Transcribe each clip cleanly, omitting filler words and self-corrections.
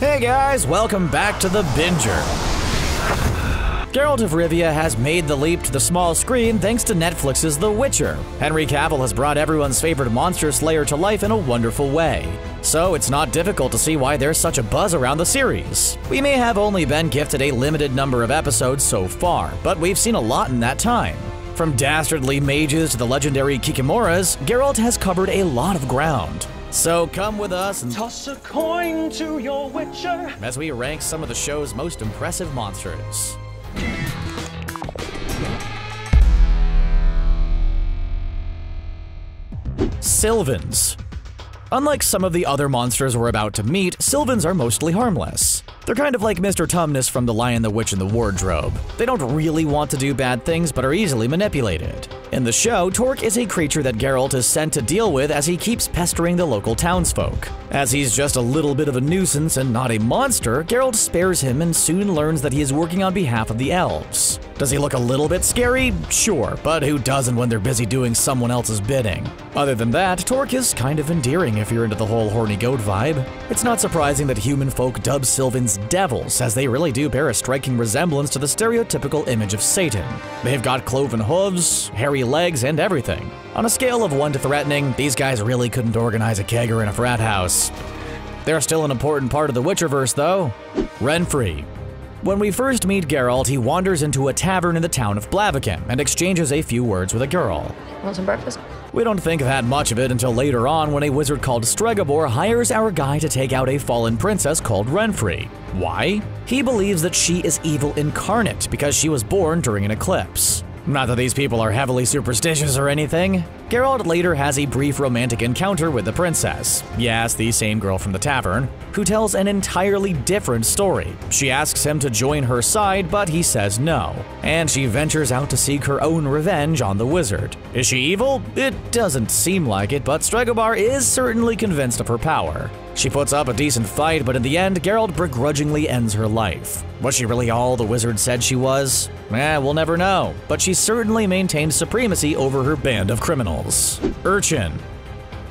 Hey guys, welcome back to The Binger. Geralt of Rivia has made the leap to the small screen thanks to Netflix's The Witcher. Henry Cavill has brought everyone's favorite monster slayer to life in a wonderful way. So it's not difficult to see why there's such a buzz around the series. We may have only been gifted a limited number of episodes so far, but we've seen a lot in that time. From dastardly mages to the legendary Kikimoras, Geralt has covered a lot of ground. So come with us and toss a coin to your Witcher as we rank some of the show's most impressive monsters. Sylvans. Unlike some of the other monsters we're about to meet, Sylvans are mostly harmless. They're kind of like Mr. Tumnus from The Lion, the Witch, and the Wardrobe. They don't really want to do bad things, but are easily manipulated. In the show, Torque is a creature that Geralt is sent to deal with as he keeps pestering the local townsfolk. As he's just a little bit of a nuisance and not a monster, Geralt spares him and soon learns that he is working on behalf of the elves. Does he look a little bit scary? Sure, but who doesn't when they're busy doing someone else's bidding? Other than that, Torque is kind of endearing if you're into the whole horny goat vibe. It's not surprising that human folk dub Sylvans devils, as they really do bear a striking resemblance to the stereotypical image of Satan. They've got cloven hooves, hairy legs, and everything. On a scale of 1 to threatening, these guys really couldn't organize a kegger in a frat house. They're still an important part of the Witcherverse, though. Renfri. When we first meet Geralt, he wanders into a tavern in the town of Blaviken and exchanges a few words with a girl. Want some breakfast? We don't think that much of it until later on when a wizard called Stregobor hires our guy to take out a fallen princess called Renfri. Why? He believes that she is evil incarnate because she was born during an eclipse. Not that these people are heavily superstitious or anything. Geralt later has a brief romantic encounter with the princess, yes, the same girl from the tavern, who tells an entirely different story. She asks him to join her side, but he says no, and she ventures out to seek her own revenge on the wizard. Is she evil? It doesn't seem like it, but Stregobor is certainly convinced of her power. She puts up a decent fight, but in the end, Geralt begrudgingly ends her life. Was she really all the wizard said she was? We'll never know, but she certainly maintained supremacy over her band of criminals. Urchin.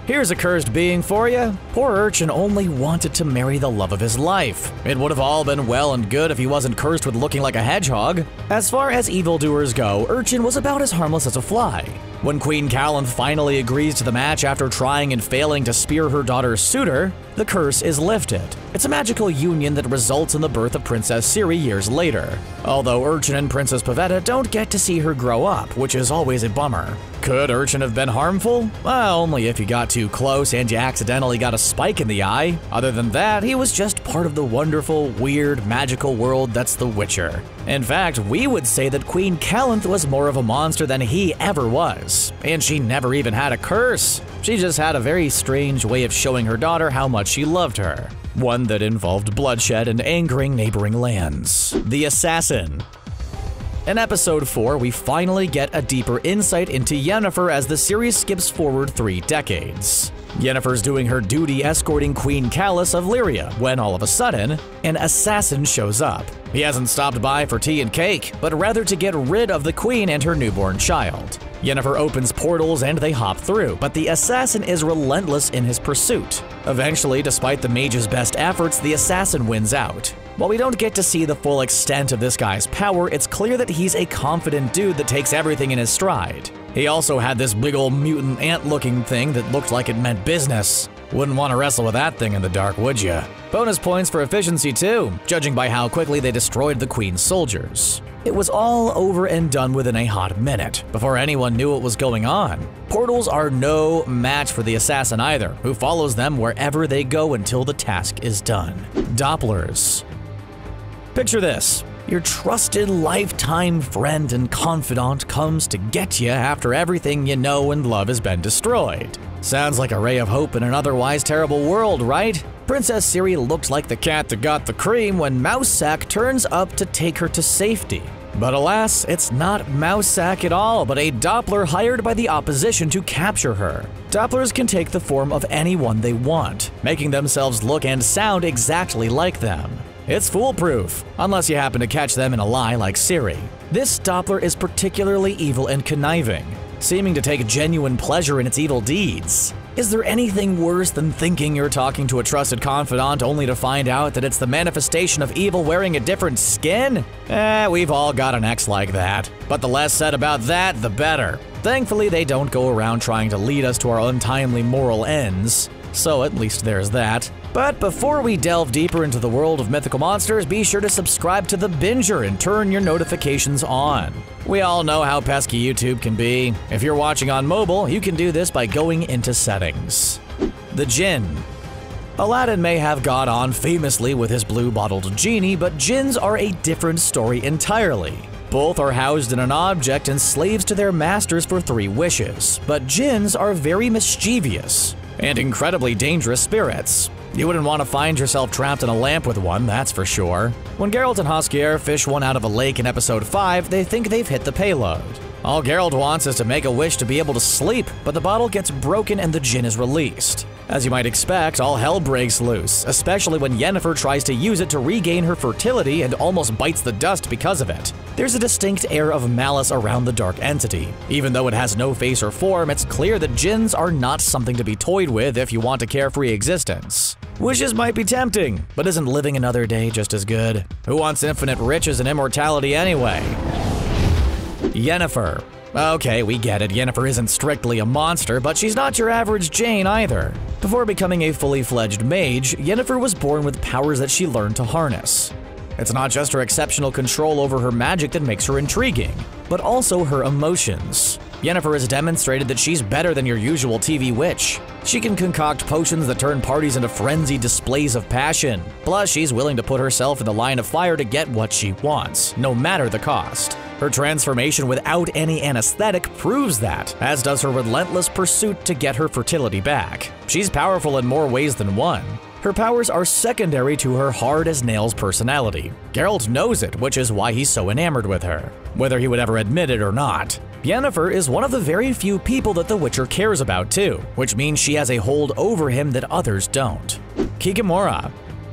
Here's a cursed being for you. Poor Urchin only wanted to marry the love of his life. It would have all been well and good if he wasn't cursed with looking like a hedgehog. As far as evildoers go, Urchin was about as harmless as a fly. When Queen Calanthe finally agrees to the match after trying and failing to spear her daughter's suitor, the curse is lifted. It's a magical union that results in the birth of Princess Ciri years later, although Urchin and Princess Pavetta don't get to see her grow up, which is always a bummer. Could Urchin have been harmful? Well, only if you got too close and you accidentally got a spike in the eye. Other than that, he was just part of the wonderful, weird, magical world that's The Witcher. In fact, we would say that Queen Calanthe was more of a monster than he ever was, and she never even had a curse. She just had a very strange way of showing her daughter how much she loved her, one that involved bloodshed and angering neighboring lands. The Assassin. In episode 4, we finally get a deeper insight into Yennefer as the series skips forward 3 decades. Yennefer's doing her duty escorting Queen Callis of Lyria when all of a sudden, an assassin shows up. He hasn't stopped by for tea and cake, but rather to get rid of the queen and her newborn child. Yennefer opens portals and they hop through, but the assassin is relentless in his pursuit. Eventually, despite the mage's best efforts, the assassin wins out. While we don't get to see the full extent of this guy's power, it's clear that he's a confident dude that takes everything in his stride. He also had this big old mutant ant-looking thing that looked like it meant business. Wouldn't want to wrestle with that thing in the dark, would ya? Bonus points for efficiency too, judging by how quickly they destroyed the queen's soldiers. It was all over and done within a hot minute, before anyone knew what was going on. Portals are no match for the assassin either, who follows them wherever they go until the task is done. Dopplers. Picture this, your trusted lifetime friend and confidant comes to get you after everything you know and love has been destroyed. Sounds like a ray of hope in an otherwise terrible world, right? Princess Ciri looked like the cat that got the cream when Mouse Sack turns up to take her to safety. But alas, it's not Mouse Sack at all, but a Doppler hired by the opposition to capture her. Dopplers can take the form of anyone they want, making themselves look and sound exactly like them. It's foolproof, unless you happen to catch them in a lie like Ciri. This Doppler is particularly evil and conniving, seeming to take genuine pleasure in its evil deeds. Is there anything worse than thinking you're talking to a trusted confidant only to find out that it's the manifestation of evil wearing a different skin? We've all got an ex like that. But the less said about that, the better. Thankfully, they don't go around trying to lead us to our untimely moral ends. So at least there's that. But before we delve deeper into the world of mythical monsters, be sure to subscribe to The Binger and turn your notifications on. We all know how pesky YouTube can be. If you're watching on mobile, you can do this by going into settings. The Djinn. Aladdin may have got on famously with his blue-bottled genie, but djinns are a different story entirely. Both are housed in an object and slaves to their masters for 3 wishes, but djinns are very mischievous and incredibly dangerous spirits. You wouldn't want to find yourself trapped in a lamp with one, that's for sure. When Geralt and Hoskier fish one out of a lake in episode 5, they think they've hit the payload. All Geralt wants is to make a wish to be able to sleep, but the bottle gets broken and the djinn is released. As you might expect, all hell breaks loose, especially when Yennefer tries to use it to regain her fertility and almost bites the dust because of it. There's a distinct air of malice around the dark entity. Even though it has no face or form, it's clear that djinns are not something to be toyed with if you want a carefree existence. Wishes might be tempting, but isn't living another day just as good? Who wants infinite riches and immortality anyway? Yennefer. Okay, we get it, Yennefer isn't strictly a monster, but she's not your average Jane either. Before becoming a fully-fledged mage, Yennefer was born with powers that she learned to harness. It's not just her exceptional control over her magic that makes her intriguing, but also her emotions. Yennefer has demonstrated that she's better than your usual TV witch. She can concoct potions that turn parties into frenzied displays of passion. Plus, she's willing to put herself in the line of fire to get what she wants, no matter the cost. Her transformation without any anesthetic proves that, as does her relentless pursuit to get her fertility back. She's powerful in more ways than one. Her powers are secondary to her hard-as-nails personality. Geralt knows it, which is why he's so enamored with her, whether he would ever admit it or not. Yennefer is one of the very few people that The Witcher cares about too, which means she has a hold over him that others don't. Kikimora.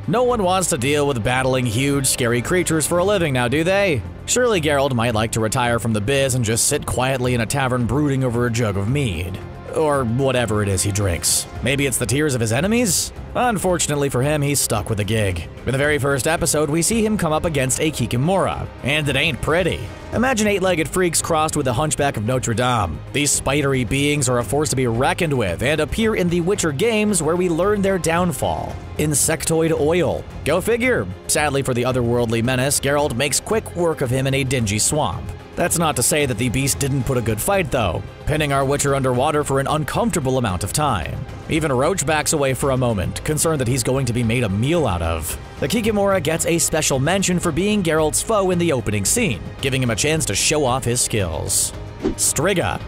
No one wants to deal with battling huge, scary creatures for a living now, do they? Surely Geralt might like to retire from the biz and just sit quietly in a tavern brooding over a jug of mead. Or whatever it is he drinks. Maybe it's the tears of his enemies? Unfortunately for him, he's stuck with the gig. In the very first episode, we see him come up against a Kikimora, and it ain't pretty. Imagine 8-legged freaks crossed with the Hunchback of Notre Dame. These spidery beings are a force to be reckoned with and appear in The Witcher games where we learn their downfall. Insectoid oil. Go figure. Sadly for the otherworldly menace, Geralt makes quick work of him in a dingy swamp. That's not to say that the beast didn't put a good fight though, pinning our Witcher underwater for an uncomfortable amount of time. Even Roach backs away for a moment, concerned that he's going to be made a meal out of. The Kikimora gets a special mention for being Geralt's foe in the opening scene, giving him a chance to show off his skills. Striga.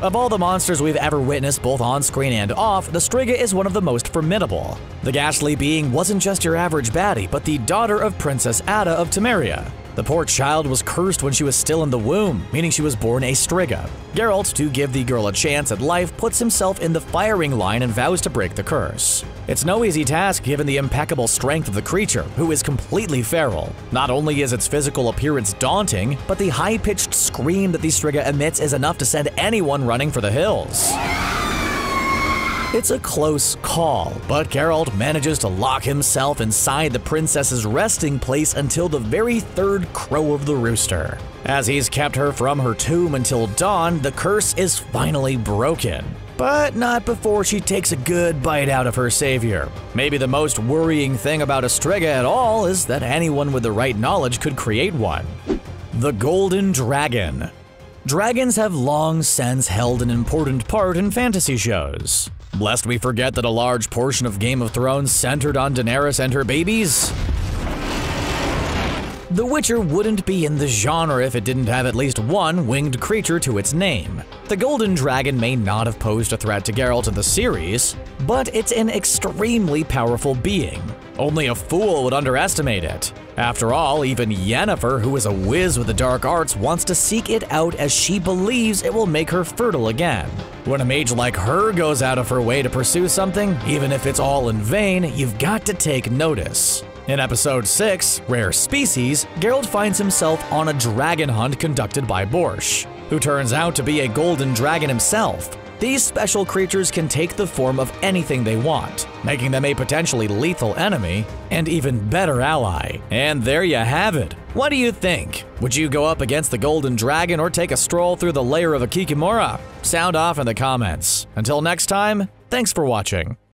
Of all the monsters we've ever witnessed both on-screen and off, the Striga is one of the most formidable. The ghastly being wasn't just your average baddie, but the daughter of Princess Adda of Temeria. The poor child was cursed when she was still in the womb, meaning she was born a Striga. Geralt, to give the girl a chance at life, puts himself in the firing line and vows to break the curse. It's no easy task given the impeccable strength of the creature, who is completely feral. Not only is its physical appearance daunting, but the high-pitched scream that the Striga emits is enough to send anyone running for the hills. It's a close call, but Geralt manages to lock himself inside the princess's resting place until the very 3rd crow of the rooster. As he's kept her from her tomb until dawn, the curse is finally broken. But not before she takes a good bite out of her savior. Maybe the most worrying thing about a Striga at all is that anyone with the right knowledge could create one. The Golden Dragon. Dragons have long since held an important part in fantasy shows. Lest we forget that a large portion of Game of Thrones centered on Daenerys and her babies? The Witcher wouldn't be in the genre if it didn't have at least one winged creature to its name. The Golden Dragon may not have posed a threat to Geralt in the series, but it's an extremely powerful being. Only a fool would underestimate it. After all, even Yennefer, who is a whiz with the dark arts, wants to seek it out as she believes it will make her fertile again. When a mage like her goes out of her way to pursue something, even if it's all in vain, you've got to take notice. In episode 6, Rare Species, Geralt finds himself on a dragon hunt conducted by Borscht, who turns out to be a golden dragon himself. These special creatures can take the form of anything they want, making them a potentially lethal enemy and even better ally. And there you have it! What do you think? Would you go up against the Golden Dragon or take a stroll through the lair of a Kikimora? Sound off in the comments. Until next time, thanks for watching.